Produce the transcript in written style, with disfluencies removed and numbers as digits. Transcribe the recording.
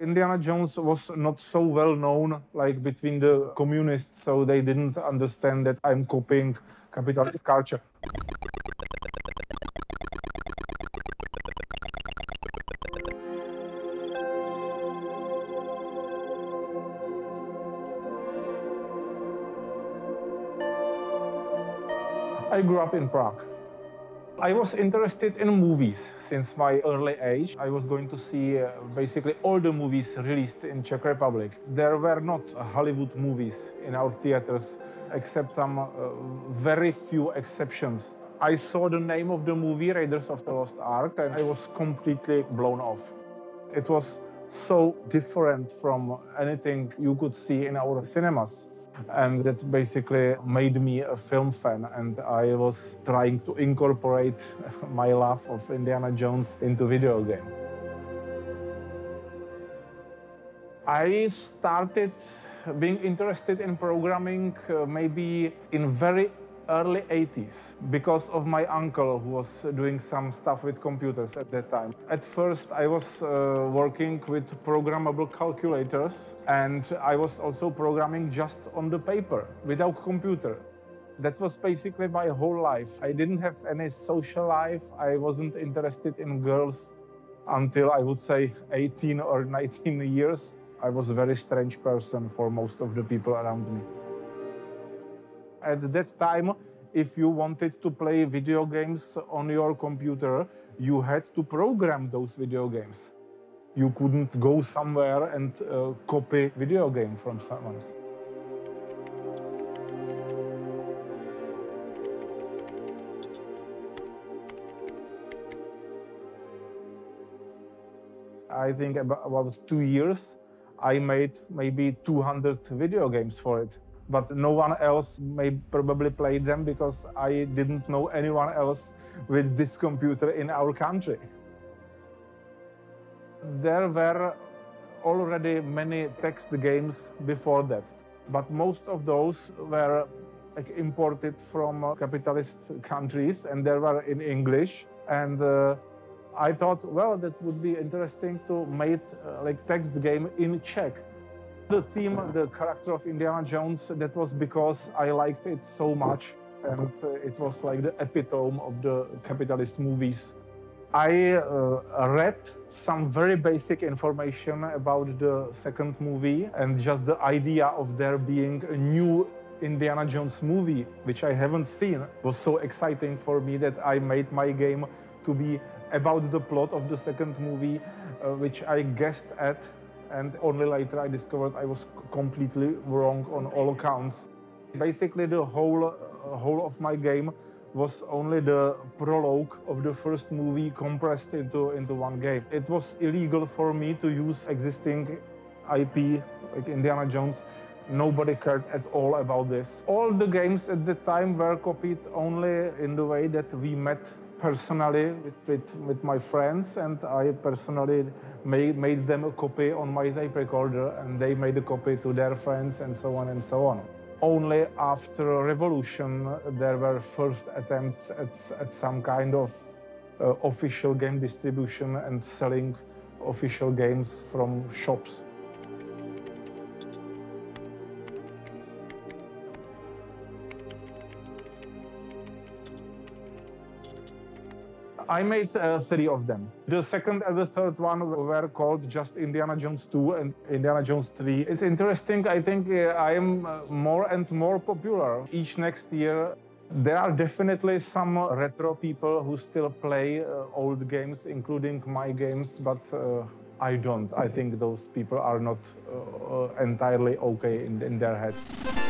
Indiana Jones was not so well known, like between the communists, so they didn't understand that I'm copying capitalist culture. I grew up in Prague. I was interested in movies since my early age. I was going to see basically all the movies released in Czech Republic. There were not Hollywood movies in our theaters, except some very few exceptions. I saw the name of the movie, Raiders of the Lost Ark, and I was completely blown off. It was so different from anything you could see in our cinemas. And that basically made me a film fan, and I was trying to incorporate my love of Indiana Jones into video game. I started being interested in programming maybe in very early 80s because of my uncle who was doing some stuff with computers at that time. At first I was working with programmable calculators, and I was also programming just on the paper without computer. That was basically my whole life. I didn't have any social life. I wasn't interested in girls until I would say 18 or 19 years. I was a very strange person for most of the people around me. At that time, if you wanted to play video games on your computer, you had to program those video games. You couldn't go somewhere and copy a video game from someone. I think about 2 years, I made maybe 200 video games for it. But no one else may probably play them because I didn't know anyone else with this computer in our country. There were already many text games before that, but most of those were like, imported from capitalist countries, and they were in English. And I thought, well, that would be interesting to make like text game in Czech. The theme, the character of Indiana Jones, that was because I liked it so much, and it was like the epitome of the capitalist movies. I read some very basic information about the second movie, and just the idea of there being a new Indiana Jones movie, which I haven't seen, was so exciting for me that I made my game to be about the plot of the second movie, which I guessed at. And only later I discovered I was completely wrong on all accounts. Basically, the whole of my game was only the prologue of the first movie compressed into one game. It was illegal for me to use existing IP, like Indiana Jones. Nobody cared at all about this. All the games at the time were copied only in the way that we met personally with my friends, and I personally made them a copy on my tape recorder, and they made a copy to their friends, and so on and so on. Only after a revolution there were first attempts at some kind of official game distribution and selling official games from shops. I made three of them. The second and the third one were called just Indiana Jones 2 and Indiana Jones 3. It's interesting, I think I am more and more popular each next year. There are definitely some retro people who still play old games, including my games, but I don't. I think those people are not entirely okay in their heads.